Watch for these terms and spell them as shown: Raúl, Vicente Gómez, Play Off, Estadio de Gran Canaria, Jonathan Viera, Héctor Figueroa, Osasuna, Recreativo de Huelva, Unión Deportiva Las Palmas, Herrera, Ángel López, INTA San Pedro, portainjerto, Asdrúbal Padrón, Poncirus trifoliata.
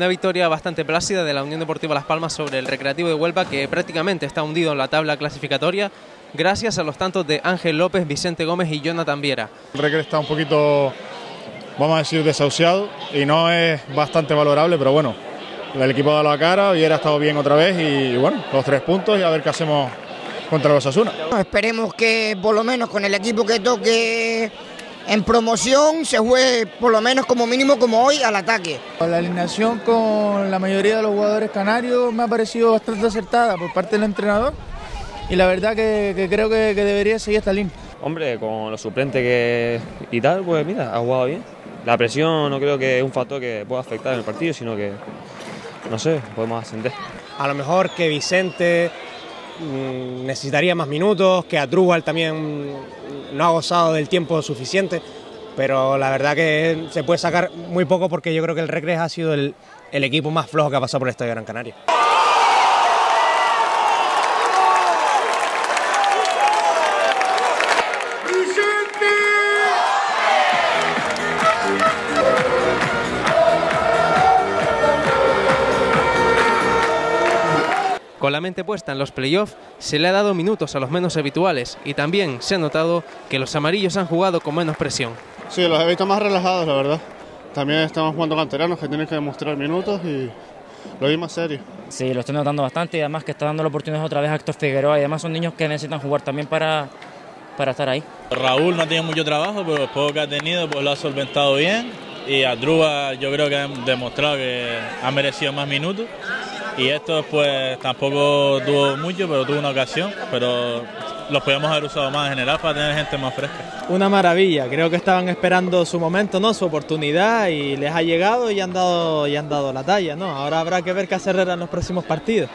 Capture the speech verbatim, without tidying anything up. Una victoria bastante plácida de la Unión Deportiva Las Palmas sobre el Recreativo de Huelva, que prácticamente está hundido en la tabla clasificatoria gracias a los tantos de Ángel López, Vicente Gómez y Jonathan Viera. El Recre está un poquito, vamos a decir, desahuciado y no es bastante valorable, pero bueno, el equipo ha dado la cara, Viera ha estado bien otra vez y bueno, los tres puntos y a ver qué hacemos contra los Osasuna. Esperemos que por lo menos con el equipo que toque en promoción se juegue por lo menos como mínimo como hoy al ataque. La alineación con la mayoría de los jugadores canarios me ha parecido bastante acertada por parte del entrenador y la verdad que, que creo que, que debería seguir esta línea. Hombre, con los suplentes que y tal, pues mira, ha jugado bien. La presión no creo que es un factor que pueda afectar en el partido, sino que, no sé, podemos ascender. A lo mejor que Vicente necesitaría más minutos, que Asdrúbal también no ha gozado del tiempo suficiente, pero la verdad que se puede sacar muy poco porque yo creo que el Recre ha sido el, el equipo más flojo que ha pasado por el Estadio de Gran Canaria. Con la mente puesta en los playoffs, se le ha dado minutos a los menos habituales y también se ha notado que los amarillos han jugado con menos presión. Sí, los he visto más relajados, la verdad. También estamos jugando canteranos que tienen que demostrar minutos y lo vi más serio. Sí, lo estoy notando bastante y además que está dando la oportunidad otra vez a Héctor Figueroa y además son niños que necesitan jugar también para, para estar ahí. Raúl no ha tenido mucho trabajo, pero el poco que ha tenido pues lo ha solventado bien y Asdrúbal yo creo que ha demostrado que ha merecido más minutos. Y esto pues tampoco tuvo mucho, pero tuvo una ocasión, pero los podíamos haber usado más en general para tener gente más fresca. Una maravilla, creo que estaban esperando su momento, ¿no? Su oportunidad y les ha llegado y han dado, y han dado la talla, ¿no? Ahora habrá que ver qué hace Herrera en los próximos partidos.